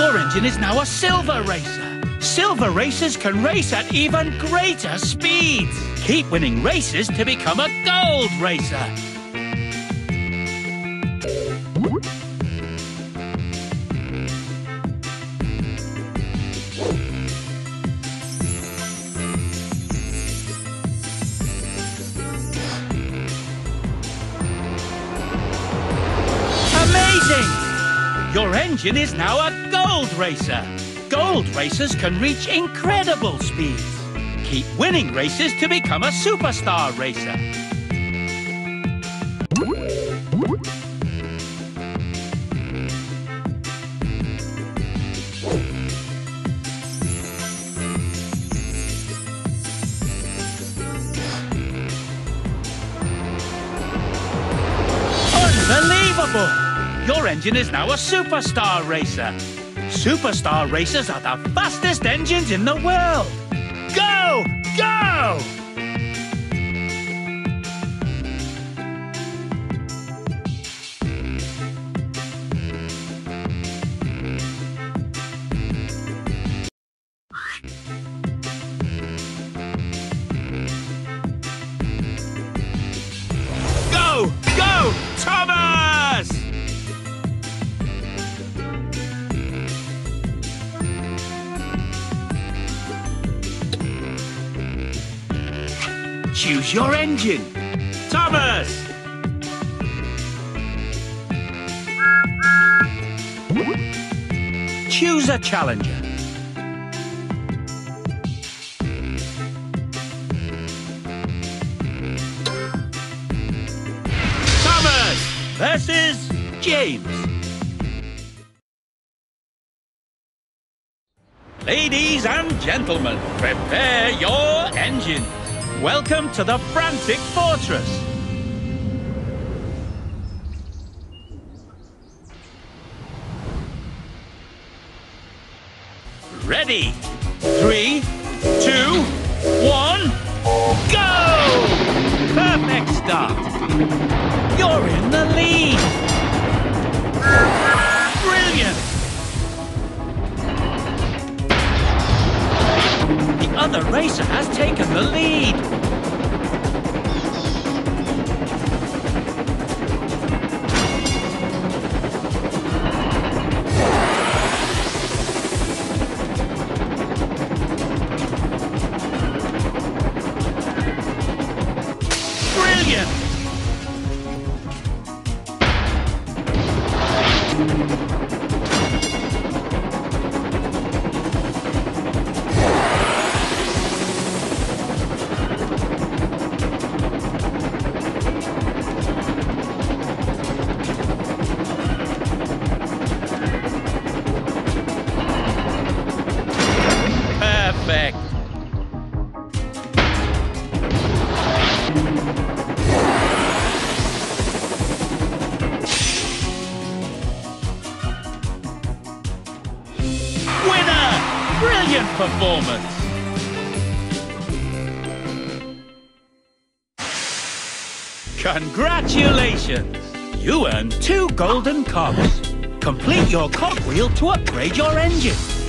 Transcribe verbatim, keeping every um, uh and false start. your engine is now a Silver Racer. Silver Racers can race at even greater speeds. Keep winning races to become a Gold Racer. Your engine is now a Gold Racer. Gold Racers can reach incredible speeds. Keep winning races to become a Superstar Racer. Unbelievable! Your engine is now a Superstar Racer. Superstar Racers are the fastest engines in the world. Go! Go! Go! Go! Thomas! Choose your engine. Thomas! Choose a Challenger. Thomas versus James. Ladies and gentlemen, prepare your engines. Welcome to the Frantic Fortress. Ready? Three, two, one, go! Perfect start. You're in the lead. Brilliant. The other racer has taken the lead. Brilliant performance! Congratulations! You earned two golden cogs. Complete your cogwheel to upgrade your engine.